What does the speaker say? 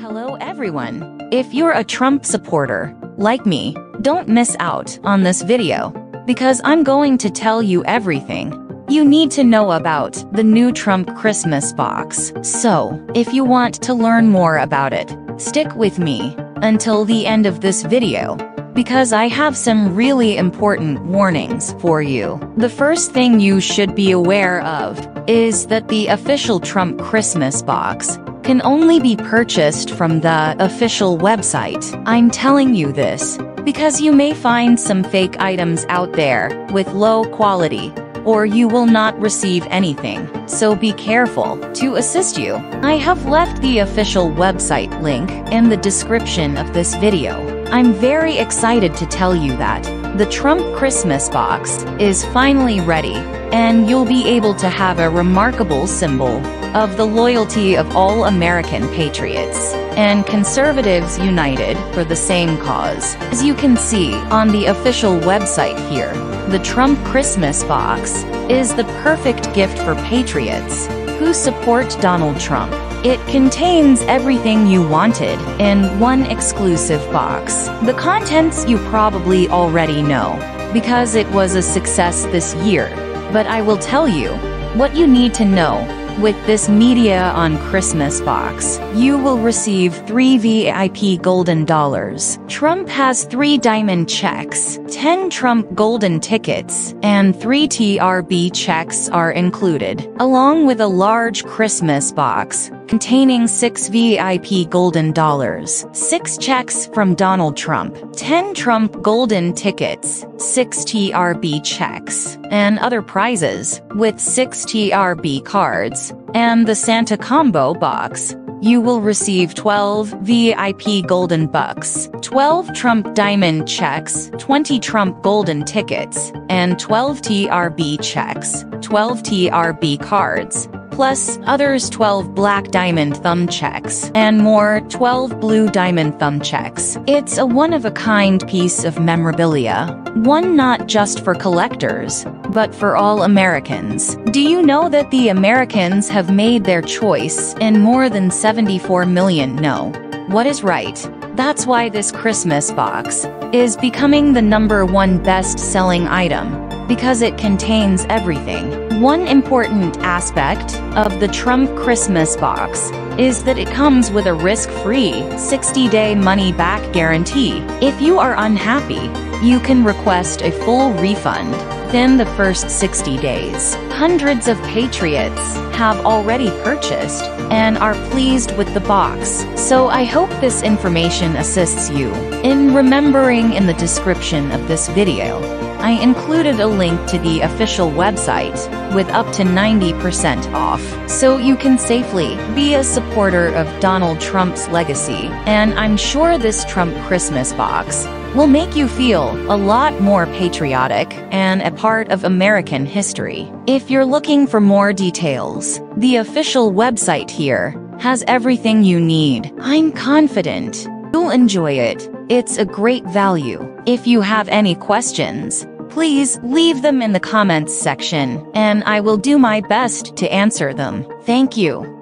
Hello everyone. If you're a Trump supporter, like me, don't miss out on this video, because I'm going to tell you everything you need to know about the new Trump Christmas box. So, if you want to learn more about it, stick with me until the end of this video, because I have some really important warnings for you. The first thing you should be aware of is that the official Trump Christmas box can only be purchased from the official website. I'm telling you this because you may find some fake items out there with low quality, or you will not receive anything. So be careful. To assist you, I have left the official website link in the description of this video. I'm very excited to tell you that the Trump Christmas box is finally ready, and you'll be able to have a remarkable symbol of the loyalty of all American patriots and conservatives united for the same cause. As you can see on the official website here, the Trump Christmas box is the perfect gift for patriots who support Donald Trump. It contains everything you wanted in one exclusive box. The contents you probably already know, because it was a success this year, but I will tell you what you need to know. With this Media on Christmas box, you will receive 3 VIP Golden Dollars. Trump has 3 Diamond Checks, 10 Trump Golden Tickets, and 3 TRB Checks are included, along with a large Christmas box containing 6 VIP Golden Dollars, 6 checks from Donald Trump, 10 Trump Golden Tickets, 6 TRB checks, and other prizes. With 6 TRB cards and the Santa Combo box, you will receive 12 VIP Golden Bucks, 12 Trump Diamond Checks, 20 Trump Golden Tickets, and 12 TRB checks, 12 TRB cards, plus others 12 black diamond thumb checks, and more 12 blue diamond thumb checks. It's a one-of-a-kind piece of memorabilia, one not just for collectors, but for all Americans. Do you know that the Americans have made their choice in more than 74 million know what is right? That's why this Christmas box is becoming the #1 best-selling item, because it contains everything. One important aspect of the Trump Christmas box is that it comes with a risk-free 60-day money-back guarantee. If you are unhappy, you can request a full refund within the first 60 days. Hundreds of patriots have already purchased and are pleased with the box. So I hope this information assists you in remembering. In the description of this video, I included a link to the official website with up to 90% off, so you can safely be a supporter of Donald Trump's legacy. And I'm sure this Trump Christmas box will make you feel a lot more patriotic and a part of American history. If you're looking for more details, the official website here has everything you need. I'm confident you'll enjoy it. It's a great value. If you have any questions, please leave them in the comments section, and I will do my best to answer them. Thank you.